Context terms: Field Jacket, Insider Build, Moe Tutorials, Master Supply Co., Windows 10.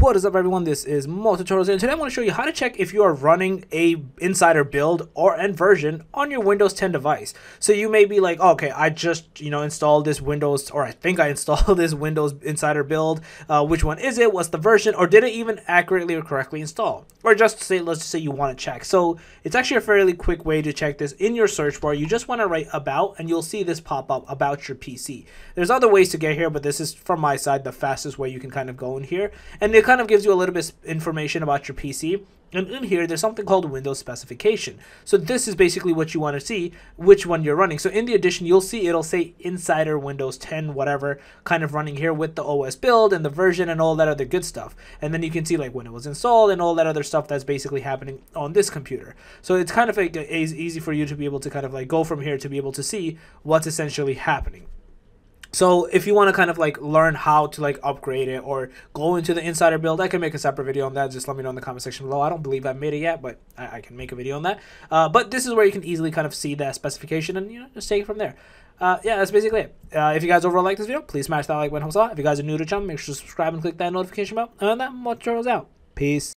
What is up, everyone? This is Moe Tutorials, and today I want to show you how to check if you are running a Insider build or an version on your Windows 10 device. So you may be like, oh, okay, I just installed this Windows, or I think I installed this Windows Insider build. Which one is it? What's the version? Or did it even accurately or correctly install? Or just say, let's just say you want to check. So it's actually a fairly quick way to check this. In your search bar, you just want to write about, and you'll see this pop up about your PC. There's other ways to get here, but this is from my side the fastest way you can kind of go in here, and it kind of gives you a little bit of information about your PC. And in here, there's something called Windows specification. So this is basically what you want to see, which one you're running. So in the edition, you'll see it'll say Insider Windows 10, whatever, kind of running here with the OS build and the version and all that other good stuff. And then you can see like when it was installed and all that other stuff that's basically happening on this computer. So it's kind of like easy for you to be able to kind of like go from here to be able to see what's essentially happening. So if you want to kind of like learn how to like upgrade it or go into the Insider build, I can make a separate video on that. Just let me know in the comment section below. I don't believe I've made it yet, but I can make a video on that. But this is where you can easily kind of see that specification and just take it from there. Yeah, that's basically it. If you guys overall like this video, please smash that like button. If you guys are new to the channel, make sure to subscribe and click that notification bell. And that Moe Tutorials out. Peace.